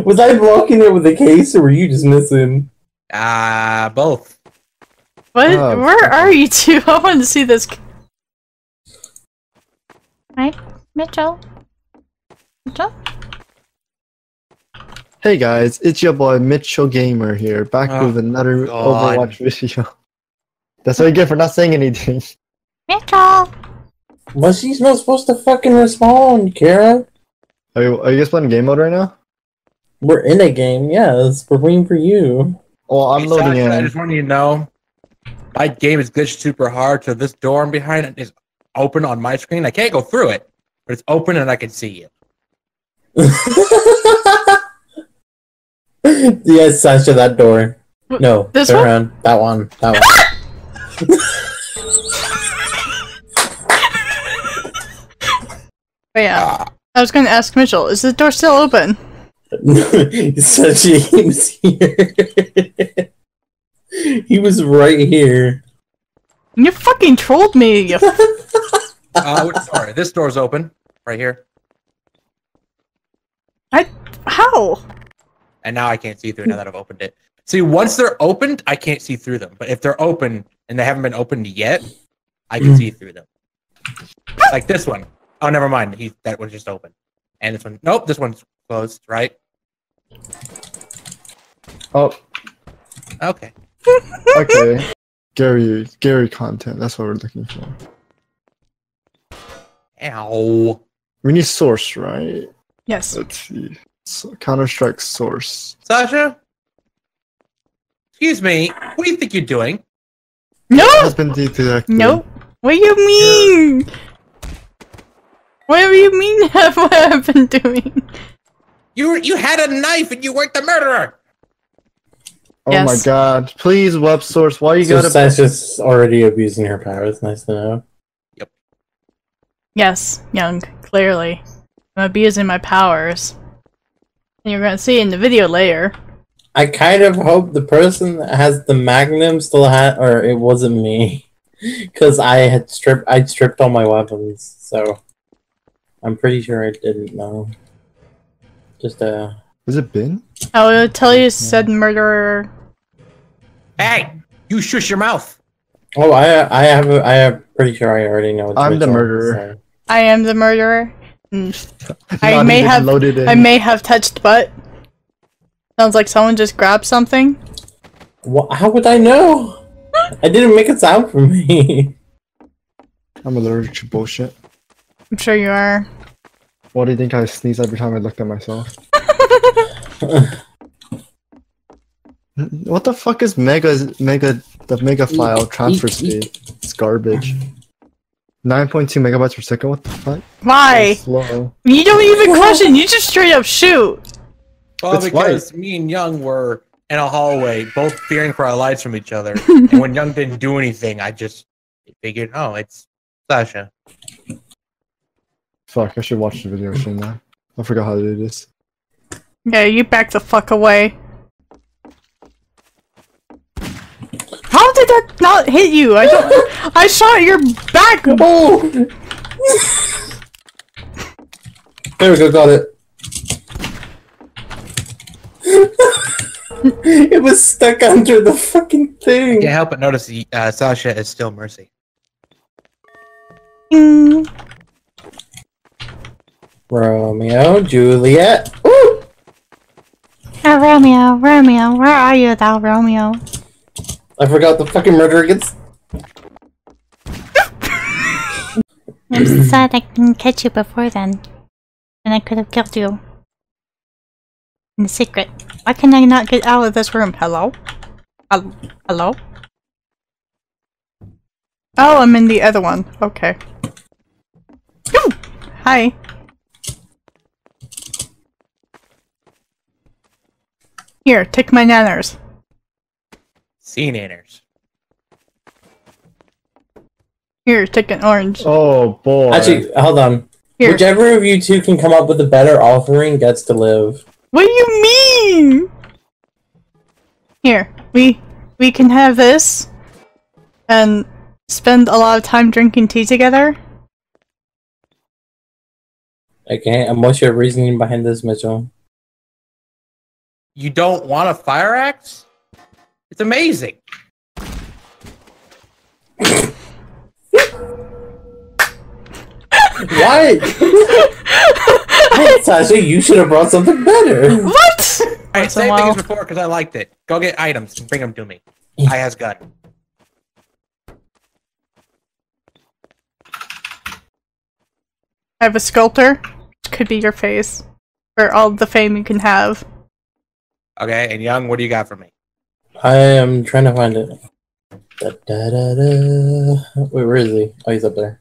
Was I blocking it with a case, or were you just missing? Both. What? Oh, where are you two? I wanted to see this. Hi, Mitchell. Mitchell? Hey guys, it's your boy Mitchell Gamer here, back with another Overwatch video. That's what you get for not saying anything. Mitchell! Well, she's not supposed to fucking respond, Kara. Are you guys playing game mode right now? We're in a game, yes. We're waiting for you. Well, I'm loading in. I just want you to know, my game is glitched super hard, so this door behind it is open on my screen. I can't go through it, but it's open and I can see you. Yes, Sasha, that door. No, this one? Around. That one. That one. Oh, yeah, I was going to ask Mitchell, is the door still open? So he was here. He was right here. You fucking trolled me. You sorry, this door's open. Right here. How? And now I can't see through it now that I've opened it. See, once they're opened, I can't see through them. But if they're open, and they haven't been opened yet, I can see through them. Like this one. Oh, never mind. That was just open. And this one. Nope, this one's closed, right? Oh. Okay. Okay. Scary content. That's what we're looking for. Ow. We need source, right? Yes. Let's see. So, Counter Strike source. Sasha? Excuse me. What do you think you're doing? No! Has been detected. Nope. What do you mean? Yeah. What do you mean that's what I've been doing? You had a knife and you weren't the murderer! Oh yes. My god. Please, web source, why you gotta- Sasha's already abusing her powers, nice to know. Yep. Yes, Young, clearly. I'm abusing my powers. And you're gonna see in the video later. I kind of hope the person that has the magnum still had- or it wasn't me. Cause I'd stripped all my weapons, so. I'm pretty sure I didn't know. Just was it Ben? Oh, it'll tell you said murderer. Hey, you shush your mouth. Oh, I am pretty sure I already know. I'm the murderer. I am the murderer. I may have touched butt. Sounds like someone just grabbed something. What? How would I know? I didn't make a sound for me. I'm allergic to bullshit. I'm sure you are. What do you think I sneeze every time I looked at myself? What the fuck is the mega file transfer speed? It's garbage. 9.2 megabytes per second. What the fuck? Why? Slow. You don't even question. You just straight up shoot. Well, it's because me and Young were in a hallway, both fearing for our lives from each other. And when Young didn't do anything, I just figured, oh, it's Sasha. Fuck, I should watch the video soon now. I forgot how to do this. Yeah, you back the fuck away. How did that not hit you? I don't- I shot your back! Oh! There we go, got it. It was stuck under the fucking thing! I can't help but notice the, Sasha is still Mercy. Romeo, Juliet. Ooh! Oh, Romeo, Romeo, where are you thou, Romeo? I forgot the fucking murderer gets. I'm so sad I didn't catch you before then. And I could have killed you. In secret. Why can I not get out of this room? Hello? Hello? Oh, I'm in the other one. Okay. Ooh! Hi. Here, take my nanners. See nanners. Here, take an orange. Oh boy. Actually, hold on. Here. Whichever of you two can come up with a better offering gets to live. What do you mean? Here, we can have this and spend a lot of time drinking tea together. Okay, and what's your reasoning behind this, Mitchell? you don't want a fire axe? It's amazing. What? Sasha, you should have brought something better. What? Alright, same thing as before because I liked it. Go get items and bring them to me. I has gun. I have a sculptor. Which could be your face. For all the fame you can have. Okay, and Young, what do you got for me? I am trying to find it. Da, da, da, da. Wait, where is he? Oh, he's up there.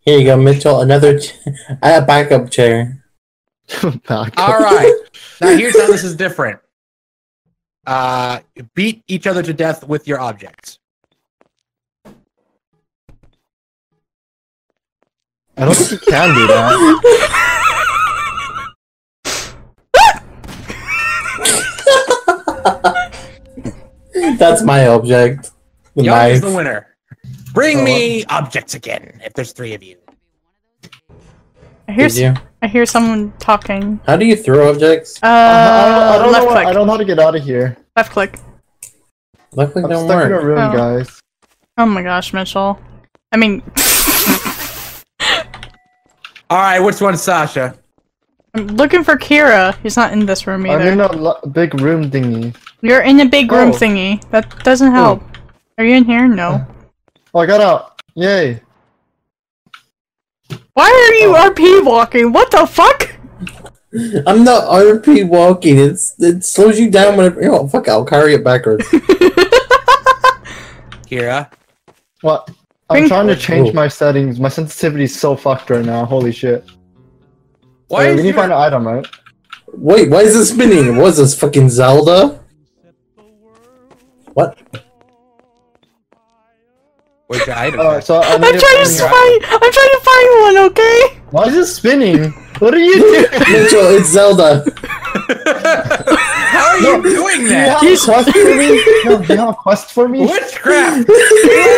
Here you go, Mitchell. Another backup chair. Back all right. Now here's how this is different. Beat each other to death with your objects. I don't think you can do that. That's my object. Young is the winner. Bring me objects again, if there's three of you. I hear someone talking. How do you throw objects? I don't know. I don't know how to get out of here. Left click. Left click don't work. I'm stuck in a room, guys. Oh my gosh, Mitchell. I mean... Alright, which one, Sasha? I'm looking for Kira. He's not in this room either. I'm in a big room thingy. You're in a big room thingy. That doesn't help. Are you in here? No. Oh, I got out! Yay! Why are you RP walking? What the fuck? I'm not RP walking. It slows you down whenever. Oh fuck! I'll carry it backwards. Kira, what? I'm trying to change my settings. My sensitivity is so fucked right now. Holy shit! Why? Wait, we need to find an item, right? Wait, why is it spinning? What is this, fucking Zelda? What? What's your item? So I'm trying to find one, okay? Why is it spinning? What are you doing? Mitchell, it's Zelda. How are you doing that? Do you have a quest for me? No, do you have a quest for me? Witchcraft!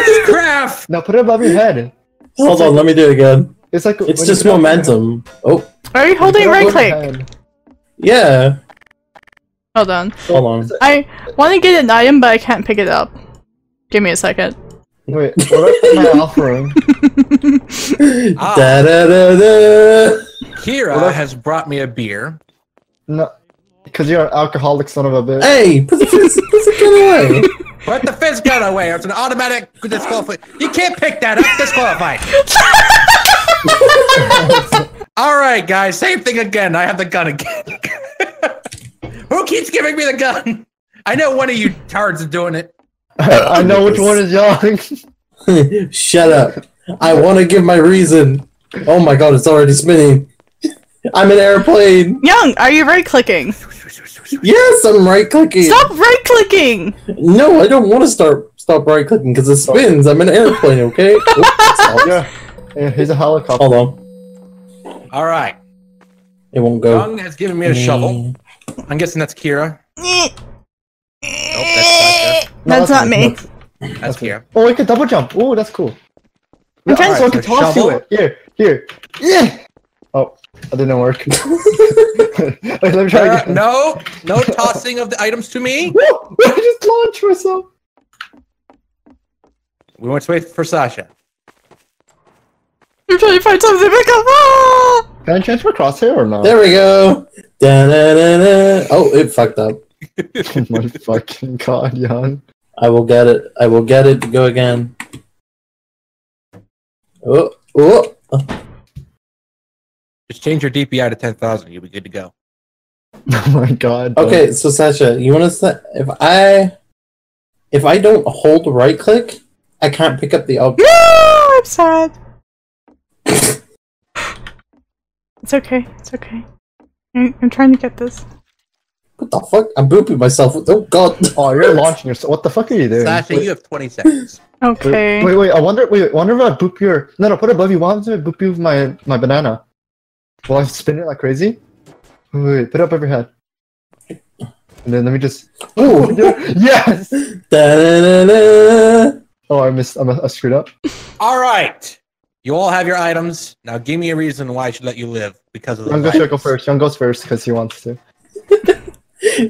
Witchcraft! Now put it above your head. Hold on, let me do it again. It's like it's just momentum. Oh. Are you holding right click? Yeah. Hold on. Hold on. I want to get an item, but I can't pick it up. Give me a second. Wait, what about my alpha room? Kira has brought me a beer. No, because you're an alcoholic son of a bitch. Hey, put the gun away! Put the fist gun away, or it's an automatic disqualified. You can't pick that up, disqualified! Alright guys, same thing again, I have the gun again. Who keeps giving me the gun? I know one of you tards is doing it. I know which one is Young. Shut up. I want to give my reason. Oh my god, it's already spinning. I'm an airplane. Young, are you right-clicking? Yes, I'm right-clicking. Stop right-clicking! No, I don't want to stop right-clicking because it spins. I'm an airplane, okay? Oops, yeah, here's a helicopter. Hold on. Alright. It won't go. Young has given me a shovel. I'm guessing that's Kira. No, that's not me. That's Kira. Oh, I can double jump. Oh, that's cool. I'm trying to toss you it. Here. Yeah. Oh, that didn't work. Wait, let me try again. No tossing of the items to me. I just launched myself. We want to wait for Sasha. I'm trying to find something to pick up. Ah! Can I change my crosshair or no? There we go. Da, da, da, da. Oh, it fucked up. Oh my fucking god, Young. I will get it. I will get it. Go again. Oh. Just change your DPI to 10,000. You'll be good to go. Oh my god. Okay, bro. So Sasha, you want to say if I don't hold right click, I can't pick up the object. No, I'm sad. It's okay. It's okay. I'm trying to get this. What the fuck? I'm booping myself. Oh god. Oh, you're launching yourself. What the fuck are you doing? Sasha, you have 20 seconds. Okay. Wait, I wonder if I boop your... No, put it above you. Why don't I boop you with my banana? Will I spin it like crazy? Wait, put it up over your head. And then let me just... Oh! Yes! Oh, I screwed up. Alright! You all have your items. Now give me a reason why I should let you live because of the Young goes first. Young goes first because he wants to.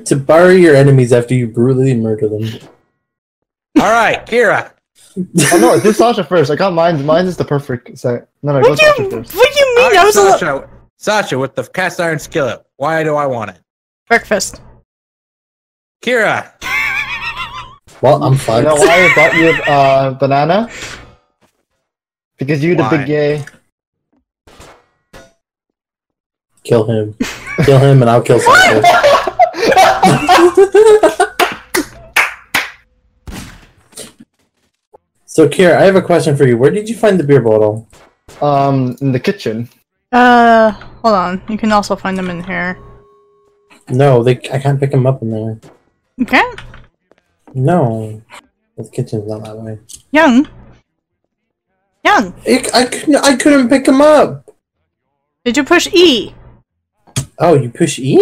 To borrow your enemies after you brutally murder them. All right, Kira. Oh no, do Sasha first. I got mine. Mine is the perfect set. No, no, go Sasha first. What do you mean? Right, Sasha with the cast iron skillet. Why do I want it? Breakfast. Kira. Well, I'm fine. You know why I bought you a banana? Because you're the big gay. Kill him. Kill him and I'll kill Sasha. So Kira, I have a question for you. Where did you find the beer bottle? In the kitchen. Hold on. You can also find them in here. No, I can't pick them up in there. Okay. No. The kitchen's not that way. Young! I couldn't pick him up! Did you push E? Oh, you push E?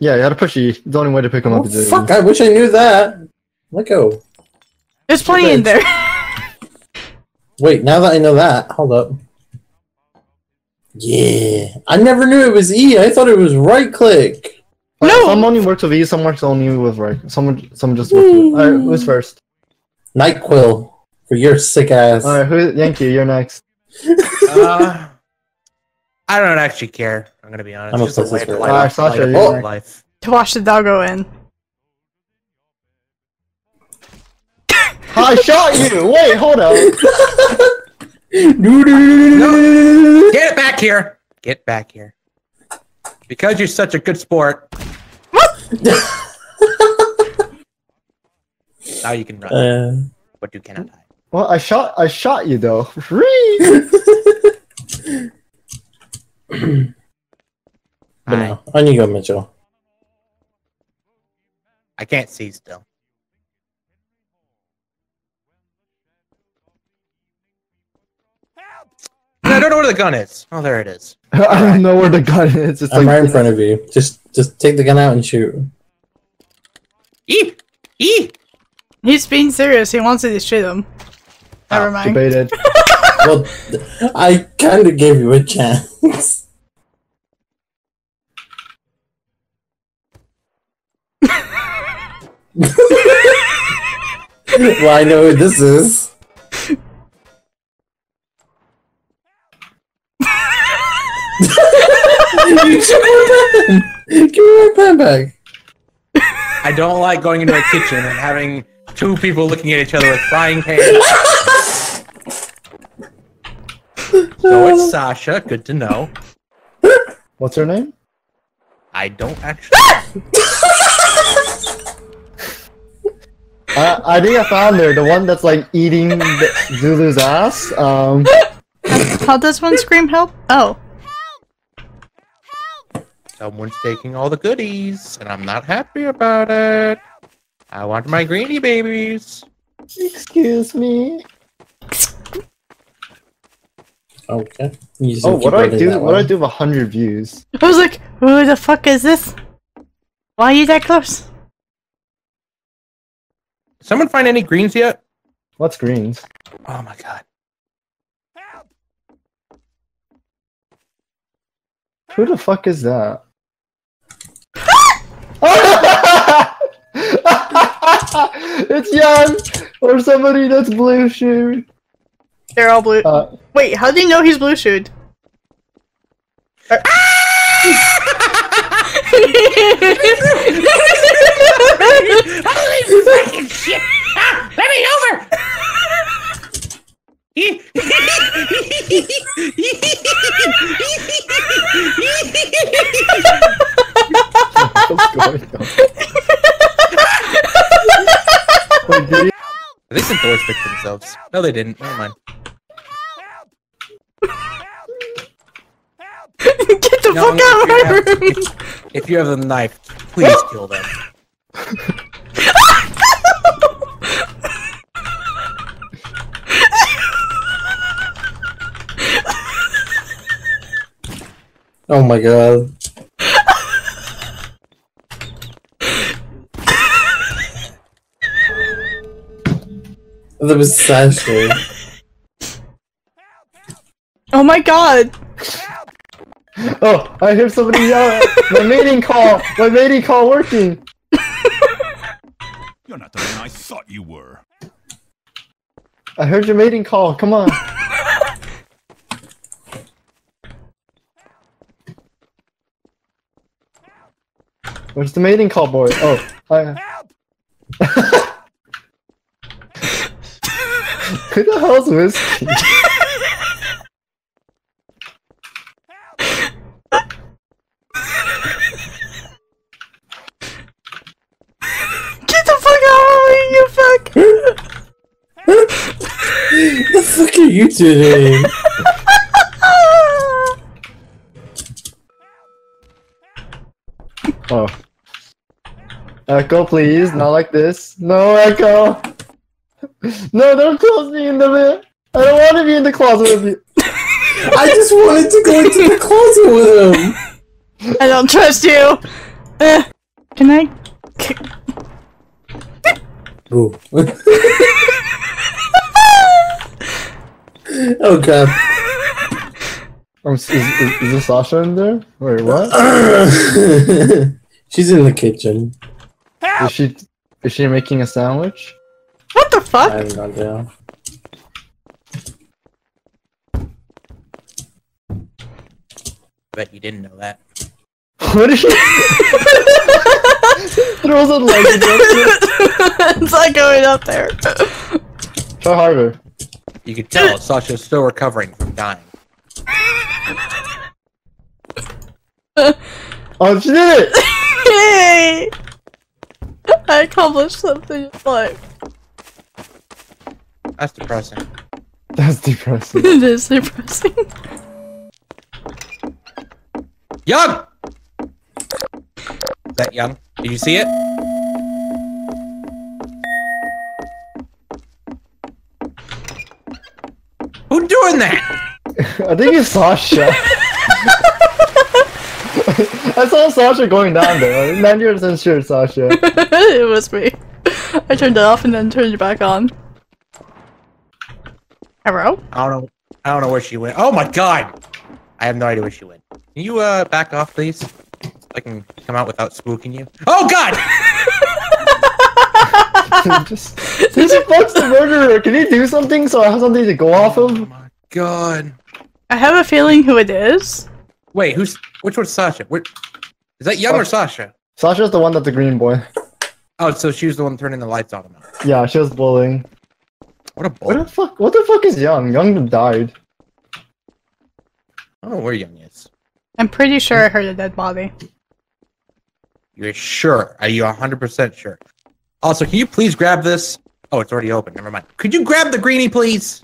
Yeah, you gotta push E. The only way to pick him up is fuck, I wish I knew that! Let go. There's plenty in there. Wait, now that I know that, hold up. Yeah. I never knew it was E, I thought it was right click. No! Some only works with E, some works only with right. Some just works with... Alright, who's first? NyQuil. For your sick ass. Alright, Yankee, you're next. I don't actually care. I'm gonna be honest. I'm just obsessed with life. Sasha, you're next. To wash the doggo in. I shot you! Wait, hold up! No. Get back here! Get back here. Because you're such a good sport. Now you can run. But you cannot die. Well, I shot you though. But no, on you go, Mitchell. I can't see still. I don't know where the gun is. Oh, there it is. I don't know where the gun is. It's like right in front of you. Just take the gun out and shoot. E. He's being serious. He wants to destroy them. Never mind. Debated. Well, I kind of gave you a chance. Well, I know who this is. Give me my pen back. I don't like going into a kitchen and having two people looking at each other with frying pans. So it's Sasha. Good to know. What's her name? I don't actually. I think I found her. The one that's like eating Zulu's ass. How does one scream help? Oh. Someone's taking all the goodies, and I'm not happy about it. I want my greenie babies. Excuse me. Okay. Oh, what do I do with 100 views? I was like, who the fuck is this? Why are you that close? Someone find any greens yet? What's greens? Oh my god. Help! Who the fuck is that? It's Jan! Or somebody that's blue shoed. They're all blue. Wait, how do you know he's blue shoed? Holy fucking shit! Ah, let me over! They sent the worst pick themselves. No, they didn't. Never mind. Get the fuck out of my room! If you have a knife, please kill them. Oh my god. That was Sasha. Oh my god! Oh, I hear somebody yell! My mating call! My mating call working! You're not the man I thought you were. I heard your mating call. Come on. Where's the mating call board? Oh, Help! Who the hell's Whiskey? Get the fuck out of me, you fuck! The fuck are you doing? Oh. Echo, please, not like this. No, Echo! No, don't close me in the bed! I don't want to be in the closet with you! I just wanted to go into the closet with him! I don't trust you! Can I... Ooh. Oh god. Is there Sasha in there? Wait, what? She's in the kitchen. Help! Is she making a sandwich? What the fuck? I have no idea. Bet you didn't know that. What is she? Throws a leg against it. It's not going up there. Try harder. You can tell Sasha's still recovering from dying. Oh, she did it! Yay! I accomplished something in life. That's depressing. That's depressing. It is depressing. Young! Is that Young? Did you see it? Who's doing that? I think it's Sasha. I saw Sasha going down there. 90% sure it's Sasha. It was me. I turned it off and then turned it back on. Hello? I don't know where she went. Oh my god! I have no idea where she went. Can you back off, please? So I can come out without spooking you. Oh god! Just, this fucks the murderer. Can you do something so I have something to go off of? Oh my god. I have a feeling who it is. Wait, which one's Sasha? Is that Young or Sasha? Sasha's the one that's the green boy. Oh, so she was the one turning the lights on him. Yeah, she was bullying. What a bully. What the fuck is Young? Young died. I don't know where Young is. I'm pretty sure I heard a dead body. You're sure? Are you 100% sure? Also, can you please grab this? Oh, it's already open. Never mind. Could you grab the greenie, please?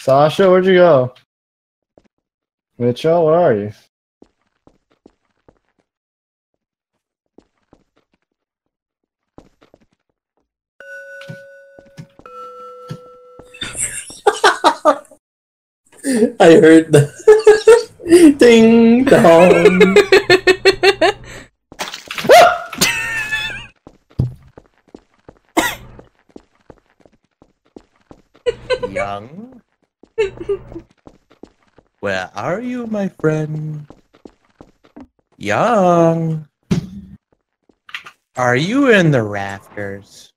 Sasha, where'd you go? Mitchell, where are you? I heard the ding dong. Young, where are you, my friend? Young, are you in the rafters?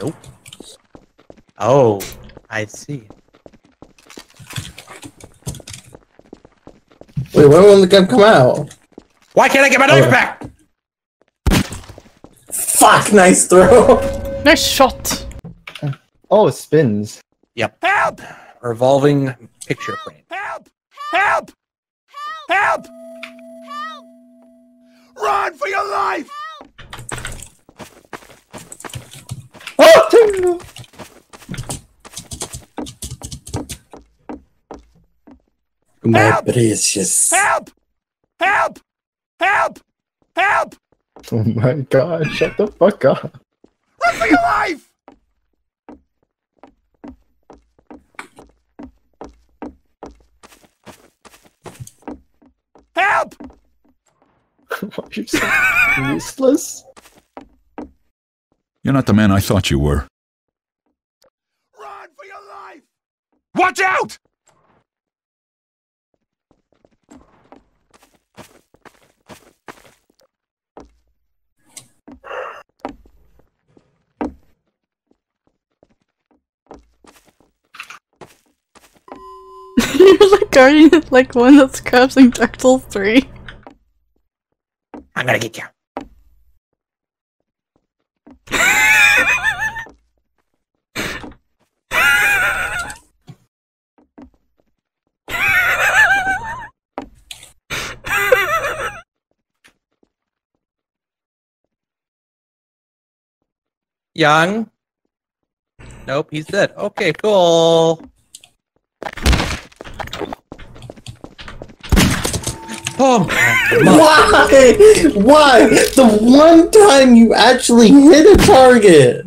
Nope. Oh, I see. Wait, when will the gun come out? Why can't I get my knife back? Fuck, nice throw. Nice shot. Oh, it spins. Yep. Help! Revolving picture frame. Help! Help! Help! Help! Help! Run for your life! Help! Oh! My help! Precious. Help! Help! Help! Help! Oh my god, shut the fuck up. Run for your life! Why are you so useless? You're not the man I thought you were. Run for your life! Watch out! You're like guarding it like one that's crashing Dark Souls 3. I'm gonna get you. Young? Nope, he's dead. Okay, cool. Oh, why? Why? The one time you actually hit a target.